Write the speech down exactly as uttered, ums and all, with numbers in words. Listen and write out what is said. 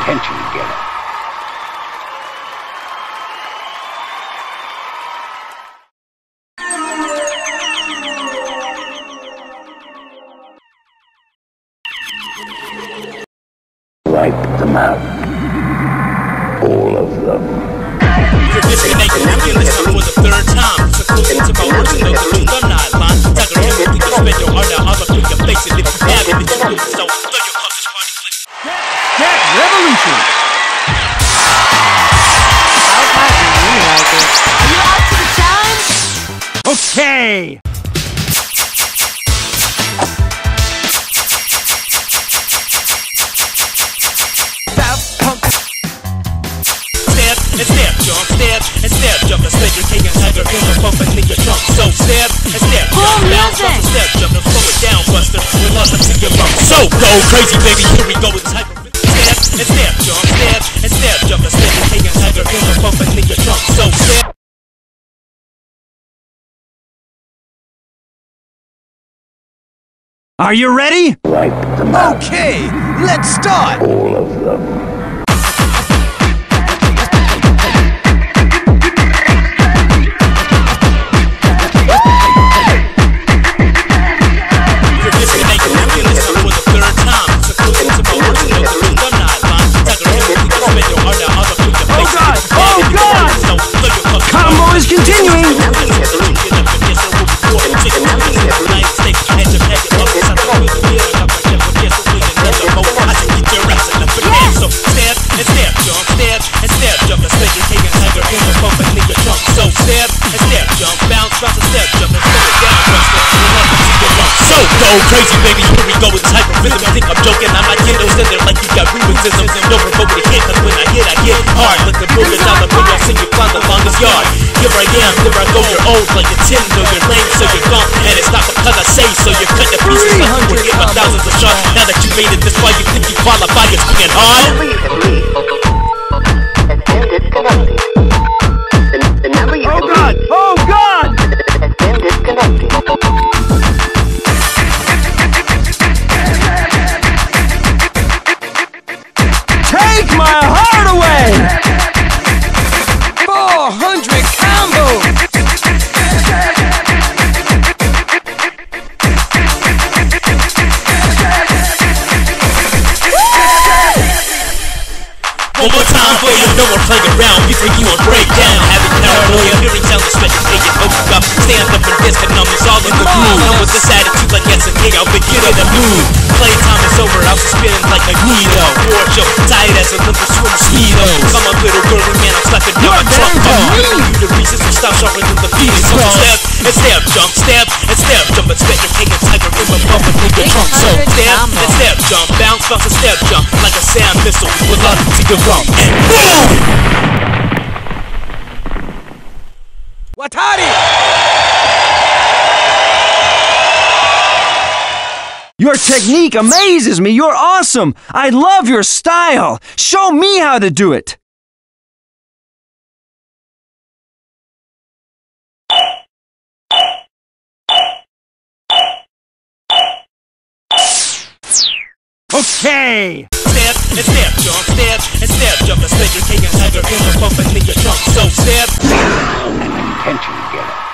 intention together. Wipe them out. All of them. You're missing that in this for the third time. So it's about working the groove or not, man. Tag along with people, spend your heart out, other people face it. If you have it, it's you so throw your conscious party click. That revolution! I like it, you like it. Are you up to the challenge? Okay! And step, jump, and slip, you're taking tiger in the pump and leave your trunk. So step, and step, jump, bounce, jump, and step, jump, and slow it down, buster. We lost up to your bump. So go crazy, baby, here we go with the tiger. Step, and step, jump, step, and step, jump, and slip, you're taking tiger in the pump and leave your trunk. So step. Are you ready? Wipe them out. Okay, let's start. All of them. Go crazy, baby, here we go with this hyper rhythm. You think I'm joking? I'm not kidding. Don't stand there like you got rheumatism. Don't provoke the hit, cause when I hit, I hit hard. Let the movement down the big, I'll sing you climb the longest yard. Here I am, here I go, you're old like a tin. No, you're lame, so you're gone. And it's not because I say so, you're cut to pieces like you were hit by thousands of shots. Now that you made it this far, you think you qualify, it's being hard? Oh God, oh God! One more time for you, no one playing around. You think you on breakdown, having paranoia, hearing sounds of special taking open up, stand up and dance, but numbers all in the groove. Now with this attitude like that's a king, I'll begin in the mood. Playtime is over, I'm spinning like a needle. War show, tired as a little swim mosquito. I'm a little girly man, I'm slapping down my trunk. I'm giving you the reasons to stop sharper than the fetus. So step, and step, jump, step, and step, jump, and step, you're taking tiger in the bump and take your trunk. So step, and step, jump, bounce, bounce, and step, jump, like a sand missile with love to give. And boom! Watari! Your technique amazes me. You're awesome. I love your style. Show me how to do it. Okay! Step, and step, jump, step, and step, jump, and step, you're taking tiger in the pump and leave your trunk. So step, an intention together.